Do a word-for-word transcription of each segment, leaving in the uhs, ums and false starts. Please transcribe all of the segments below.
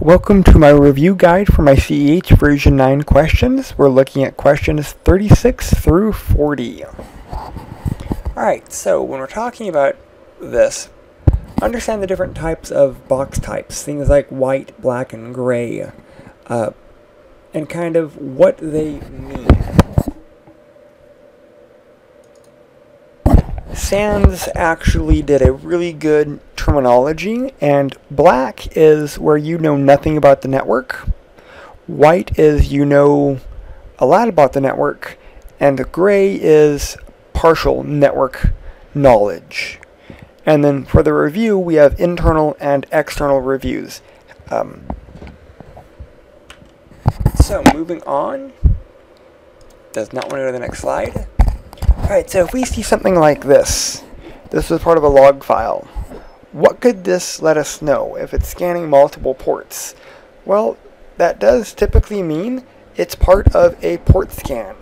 Welcome to my review guide for my C E H version nine questions. We're looking at questions thirty-six through forty. Alright, so when we're talking about this, understand the different types of box types. Things like white, black, and gray. Uh, and kind of what they mean. SANS actually did a really good terminology, and black is where you know nothing about the network, white is you know a lot about the network, and gray is partial network knowledge. And then for the review, we have internal and external reviews. Um, so moving on, does not want to go to the next slide. Alright, so if we see something like this, this was part of a log file. What could this let us know if it's scanning multiple ports? Well, that does typically mean it's part of a port scan.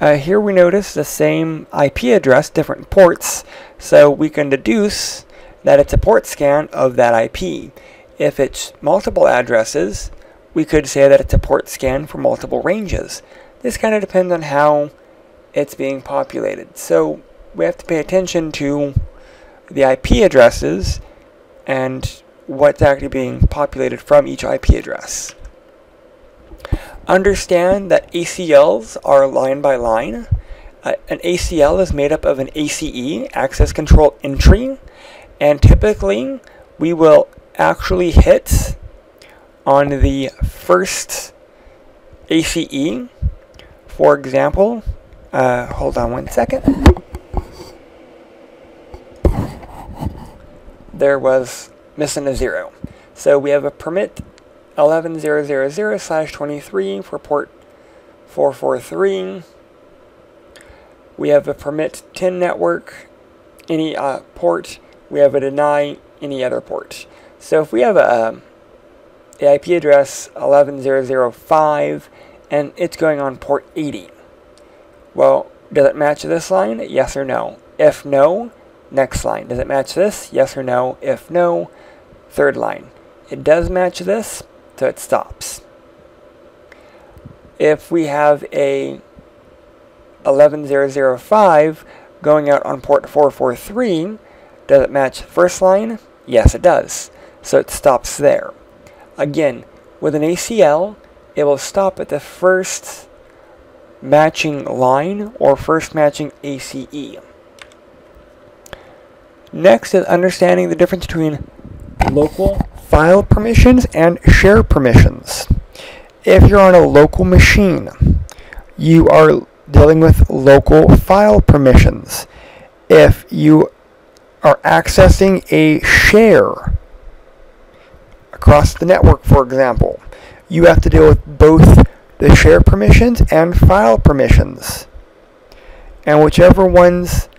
Uh, here we notice the same I P address, different ports, so we can deduce that it's a port scan of that I P. If it's multiple addresses, we could say that it's a port scan for multiple ranges. This kind of depends on how it's being populated. So we have to pay attention to the I P addresses and what's actually being populated from each I P address. Understand that A C Ls are line by line. Uh, an A C L is made up of an A C E, access control entry, and typically we will actually hit on the first A C E. For example, Uh, hold on one second. There was missing a zero. So we have a permit eleven thousand slash twenty-three for port four forty-three. We have a permit ten network, any uh, port. We have a deny, any other port. So if we have a, a I P address eleven thousand five and it's going on port eighty. Well, does it match this line? Yes or no. If no, next line. Does it match this? Yes or no. If no, third line. It does match this, so it stops. If we have a eleven thousand five going out on port four forty-three, does it match first line? Yes, it does. So it stops there. Again, with an A C L, it will stop at the first matching line or first matching A C E. Next is understanding the difference between local file permissions and share permissions. If you're on a local machine, you are dealing with local file permissions. If you are accessing a share across the network, for example, you have to deal with both the share permissions and file permissions, and whichever ones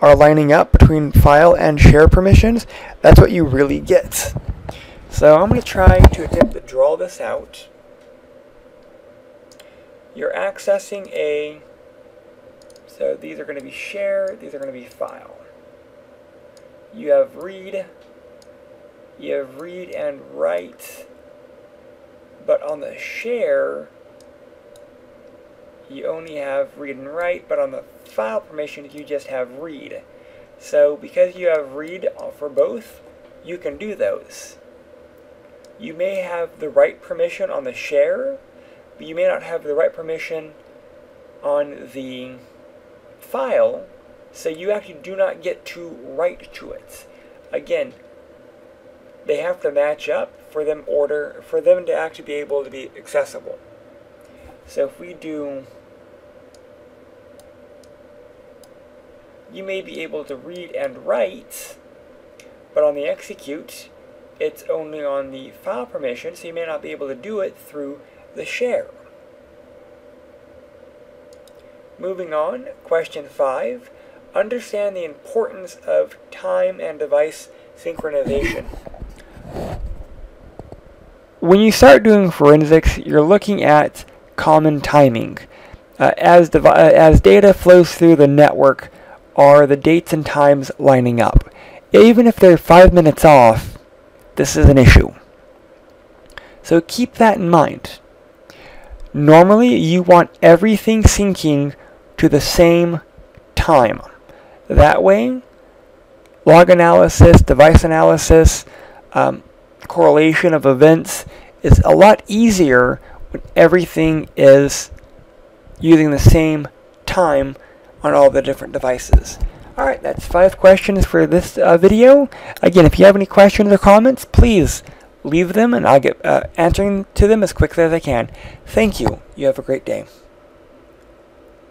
are lining up between file and share permissions, that's what you really get. So I'm going to try to attempt to draw this out. You're accessing a, so these are going to be share, these are going to be file. You have read, you have read and write, but on the share you only have read and write, but on the file permission you just have read. So because you have read for both, you can do those. You may have the write permission on the share, but you may not have the write permission on the file, so you actually do not get to write to it. Again, they have to match up for them order for them to actually be able to be accessible. So if we do, you may be able to read and write, but on the execute, it's only on the file permission, so you may not be able to do it through the share. Moving on, question five, understand the importance of time and device synchronization. When you start doing forensics, you're looking at common timing. Uh, as, as data flows through the network, are the dates and times lining up? Even if they're five minutes off, this is an issue. So keep that in mind. Normally, you want everything syncing to the same time. That way, log analysis, device analysis, um, correlation of events is a lot easier when everything is using the same time on all the different devices. Alright, that's five questions for this uh, video. Again, if you have any questions or comments, please leave them and I'll get uh, answering to them as quickly as I can. Thank you. You have a great day.